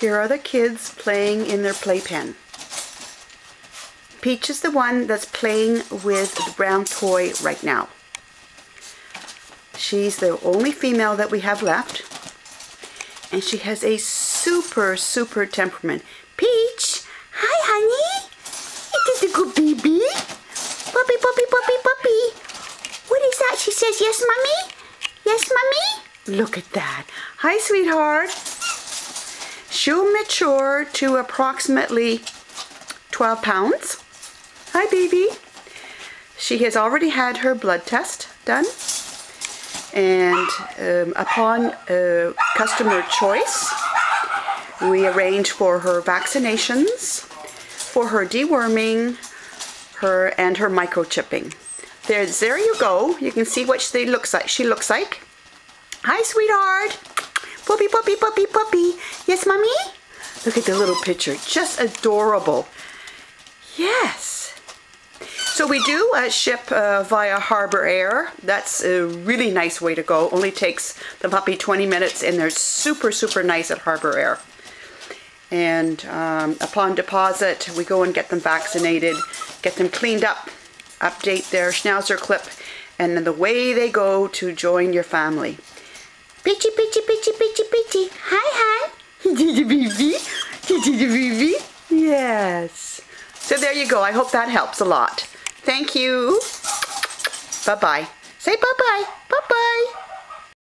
Here are the kids playing in their playpen. Peach is the one that's playing with the brown toy right now. She's the only female that we have left, and she has a super temperament. Peach, hi honey, it is a good baby. Puppy, puppy, puppy, puppy. What is that? She says, yes, mommy. Yes, mommy. Look at that. Hi, sweetheart. She'll mature to approximately 12 pounds. Hi, baby. She has already had her blood test done, and upon customer choice, we arrange for her vaccinations, for her deworming, her microchipping. There you go. You can see what she looks like. Hi, sweetheart. Puppy, puppy, puppy, puppy. Yes, mommy. Look at the little picture. Just adorable. Yes. So we do ship via Harbor Air. That's a really nice way to go. Only takes the puppy 20 minutes, and they're super nice at Harbor Air. And upon deposit, we go and get them vaccinated, get them cleaned up, update their schnauzer clip, and then the way they go to join your family. Peachy, peachy, peachy, peachy, peachy. Hi, hi. Baby. Yes. So there you go. I hope that helps a lot. Thank you. Bye-bye. Say bye-bye. Bye-bye.